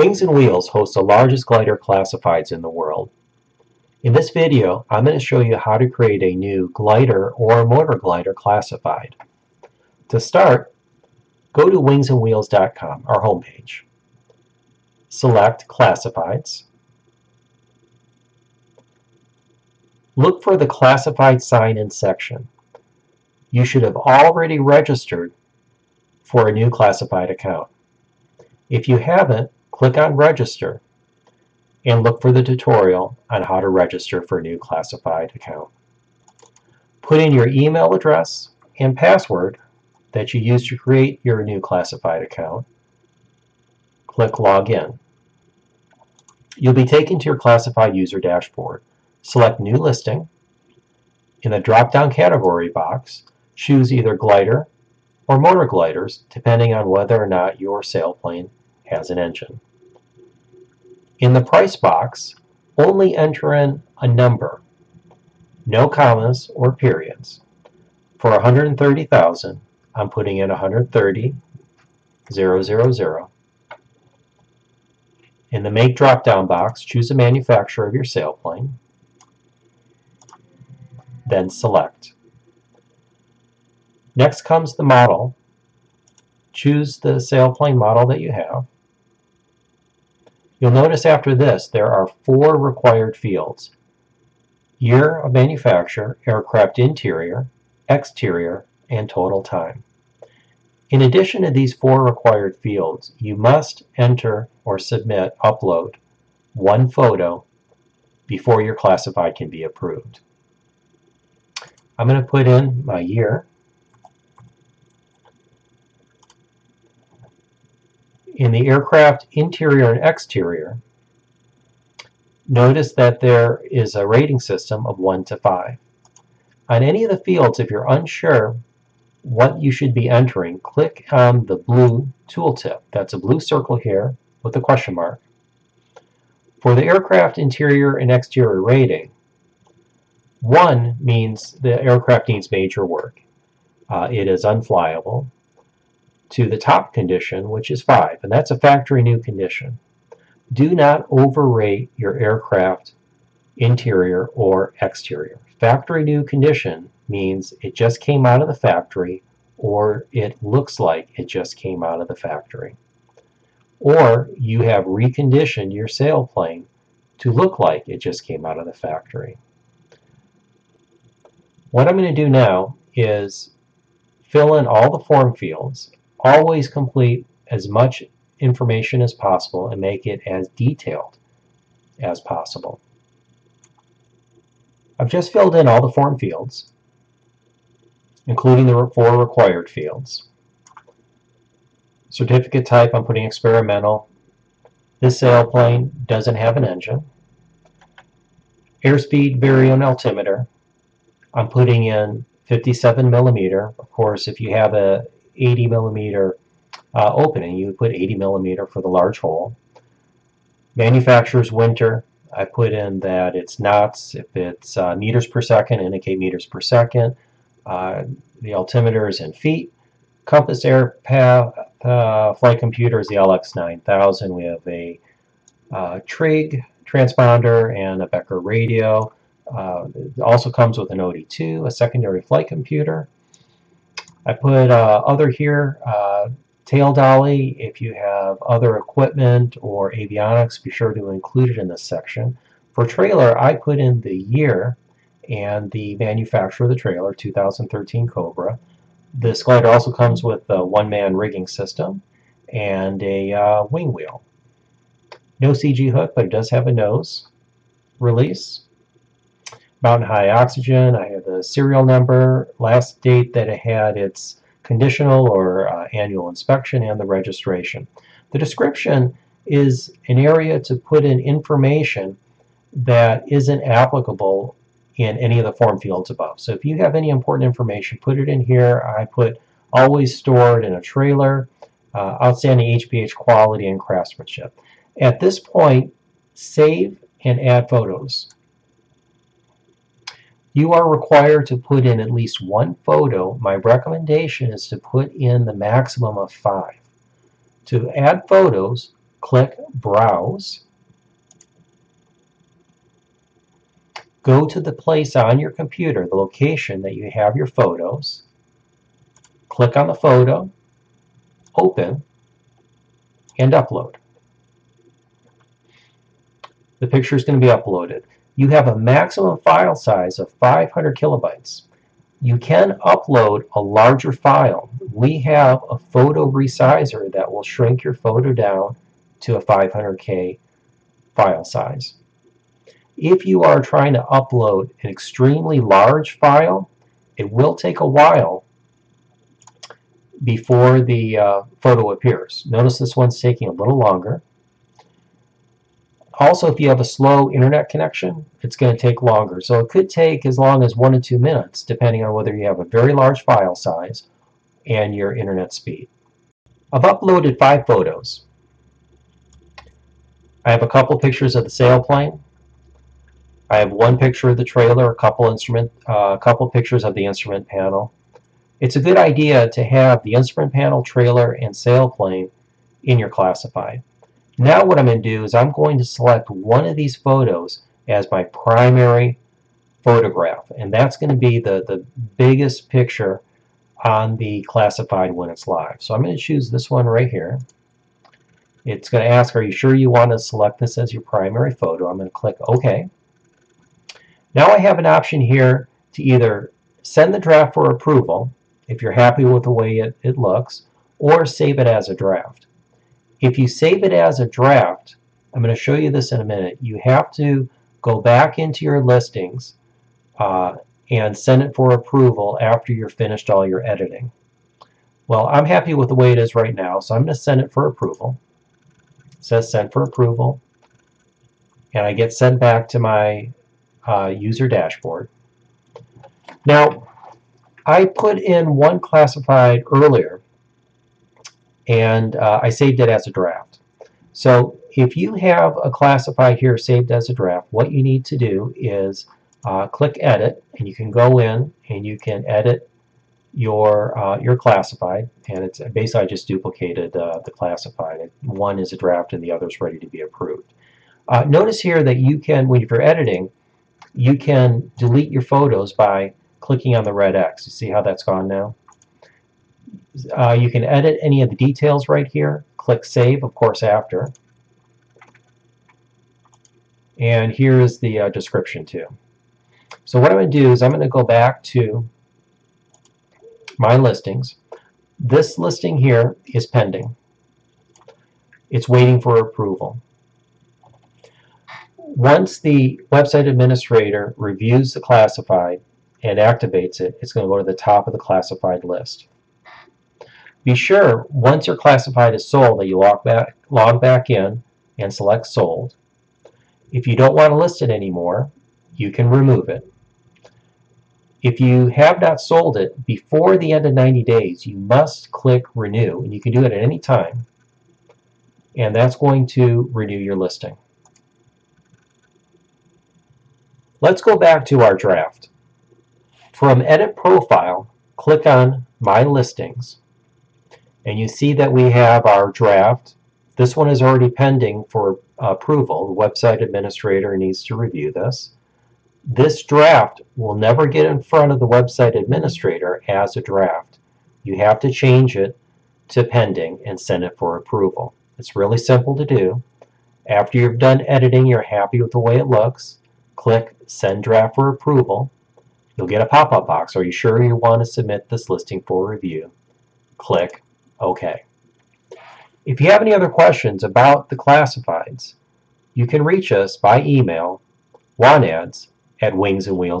Wings and Wheels hosts the largest glider classifieds in the world. In this video, I'm going to show you how to create a new glider or motor glider classified. To start, go to wingsandwheels.com, our homepage. Select Classifieds. Look for the classified sign-in section. You should have already registered for a new classified account. If you haven't, click on Register and look for the tutorial on how to register for a new classified account. Put in your email address and password that you used to create your new classified account. Click Login. You'll be taken to your classified user dashboard. Select New Listing. In the drop-down category box, choose either glider or motor gliders, depending on whether or not your sailplane has an engine. In the price box, only enter in a number, no commas or periods. For $130,000, I'm putting in $130,000. In the make drop-down box, choose the manufacturer of your sailplane, then select. Next comes the model. Choose the sailplane model that you have. You'll notice after this there are four required fields: year of manufacture, aircraft interior, exterior, and total time. In addition to these four required fields, you must enter or upload one photo before your classified can be approved. I'm going to put in my year. In the aircraft interior and exterior, notice that there is a rating system of 1 to 5. On any of the fields, if you're unsure what you should be entering, click on the blue tooltip. That's a blue circle here with a question mark. For the aircraft interior and exterior rating, 1 means the aircraft needs major work. It is unflyable, to the top condition, which is 5, and that's a factory new condition. Do not overrate your aircraft interior or exterior. Factory new condition means it just came out of the factory, or it looks like it just came out of the factory, or you have reconditioned your sailplane to look like it just came out of the factory. What I'm going to do now is fill in all the form fields. Always complete as much information as possible and make it as detailed as possible. I've just filled in all the form fields, including the 4 required fields. Certificate type, I'm putting experimental. This sailplane doesn't have an engine. Airspeed, vary on altimeter. I'm putting in 57 millimeter. Of course, if you have a 80 millimeter opening, you would put 80 millimeter for the large hole. Manufacturer's winter, I put in that it's knots. If it's meters per second, indicate meters per second. The altimeter is in feet. Compass air path, flight computer is the LX9000. We have a Trig transponder and a Becker radio. It also comes with an OD2, a secondary flight computer. I put other here, tail dolly. If you have other equipment or avionics, be sure to include it in this section. For trailer, I put in the year and the manufacturer of the trailer, 2013 Cobra. This glider also comes with a one-man rigging system and a wing wheel. No CG hook, but it does have a nose release. Mountain High oxygen, I have the serial number, last date that it had its conditional or annual inspection, and the registration. The description is an area to put in information that isn't applicable in any of the form fields above. So if you have any important information, put it in here. I put always stored in a trailer, outstanding HPH quality and craftsmanship. At this point, save and add photos. You are required to put in at least one photo. My recommendation is to put in the maximum of 5. To add photos, click Browse. Go to the place on your computer, the location that you have your photos. Click on the photo, open, and upload. The picture is going to be uploaded. You have a maximum file size of 500 kilobytes. You can upload a larger file. We have a photo resizer that will shrink your photo down to a 500K file size. If you are trying to upload an extremely large file, it will take a while before the photo appears. Notice this one's taking a little longer. Also, if you have a slow internet connection, it's going to take longer. So it could take as long as 1 to 2 minutes, depending on whether you have a very large file size and your internet speed. I've uploaded 5 photos. I have a couple pictures of the sailplane. I have one picture of the trailer, a couple pictures of the instrument panel. It's a good idea to have the instrument panel, trailer, and sailplane in your classified. Now what I'm going to do is I'm going to select one of these photos as my primary photograph, and that's going to be the biggest picture on the classified when it's live. So I'm going to choose this one right here. It's going to ask, are you sure you want to select this as your primary photo? I'm going to click OK. Now I have an option here to either send the draft for approval if you're happy with the way it looks, or save it as a draft. If you save it as a draft, I'm going to show you this in a minute, you have to go back into your listings and send it for approval after you're finished all your editing. Well, I'm happy with the way it is right now, so I'm going to send it for approval. It says send for approval, and I get sent back to my user dashboard. Now, I put in one classified earlier, and I saved it as a draft. So if you have a classified here saved as a draft, what you need to do is click Edit, and you can go in and you can edit your classified, and it's basically I just duplicated the classified. One is a draft and the other is ready to be approved. Notice here that you can, when you're editing, you can delete your photos by clicking on the red X. You see how that's gone now? You can edit any of the details right here. Click Save, of course, after. And here is the description too. So what I'm going to do is I'm going to go back to my listings. This listing here is pending. It's waiting for approval. Once the website administrator reviews the classified and activates it, it's going to go to the top of the classified list. Be sure, once your classified is sold, that you log back in and select Sold. If you don't want to list it anymore, you can remove it. If you have not sold it before the end of 90 days, you must click Renew, and you can do it at any time, and that's going to renew your listing. Let's go back to our draft. From Edit Profile, click on My Listings, and you see that we have our draft. This one is already pending for approval. The website administrator needs to review this. This draft will never get in front of the website administrator as a draft. You have to change it to pending and send it for approval. It's really simple to do. After you've done editing, you're happy with the way it looks, click Send Draft for Approval. You'll get a pop-up box. Are you sure you want to submit this listing for review? Click OK. If you have any other questions about the classifieds, you can reach us by email, wanads@wingsandwheels.com.